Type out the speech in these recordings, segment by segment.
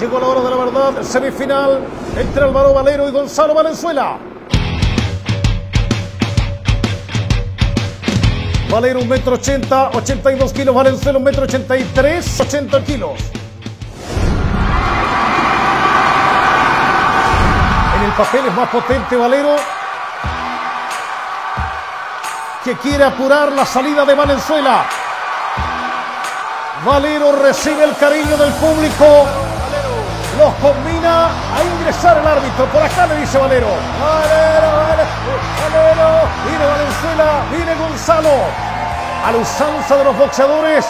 Llegó la hora de la verdad, semifinal entre Álvaro Valero y Gonzalo Valenzuela. Valero 1,80 m, 82 kilos. Valenzuela 1,83 m, 80 kilos. En el papel es más potente Valero, que quiere apurar la salida de Valenzuela. Valero recibe el cariño del público, los combina a ingresar el árbitro. Por acá le dice Valero. Valero, viene Valenzuela, viene Gonzalo. A la usanza de los boxeadores,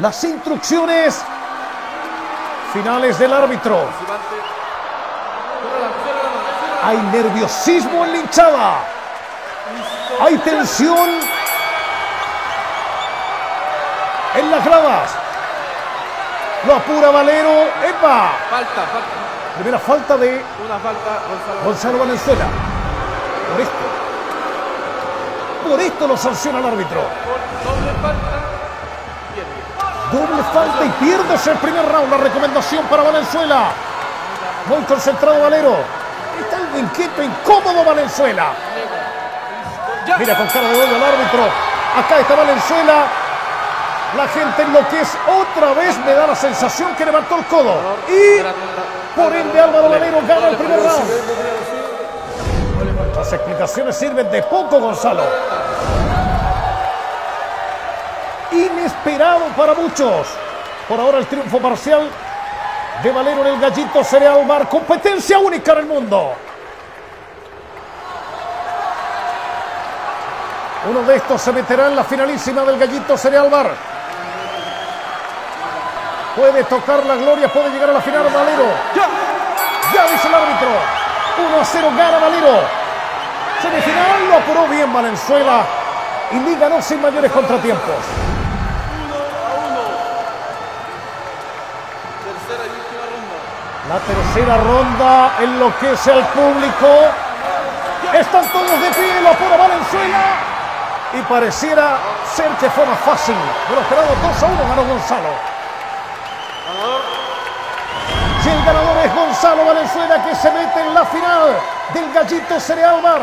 las instrucciones finales del árbitro. Hay nerviosismo en la hinchada, hay tensión en las gradas. Lo apura Valero. ¡Epa! Falta. Primera falta de Gonzalo Valenzuela. Por esto lo sanciona el árbitro. Doble falta y pierdes el primer round. La recomendación para Valenzuela. Muy concentrado Valero. Está algo inquieto, incómodo Valenzuela. Mira con cara de gol al árbitro. Acá está Valenzuela. La gente enloquece otra vez. Me da la sensación que levantó el codo. Y por ende Álvaro Valero gana el primer round. Las explicaciones sirven de poco, Gonzalo. Inesperado para muchos. Por ahora el triunfo parcial de Valero en el Gallito Cereal Bar. Competencia única en el mundo. Uno de estos se meterá en la finalísima del Gallito Cereal Bar. Puede tocar la gloria, puede llegar a la final Valero. Ya dice el árbitro. 1-0 gana Valero. Semifinal, lo apuró bien Valenzuela y ni ganó sin mayores contratiempos. La tercera ronda enloquece al público. Están todos de pie, lo apura Valenzuela. Y pareciera ser que fue más fácil. De lo esperado, 2-1 ganó Gonzalo. Y el ganador es Gonzalo Valenzuela, que se mete en la final del Gallito Cereal Bar.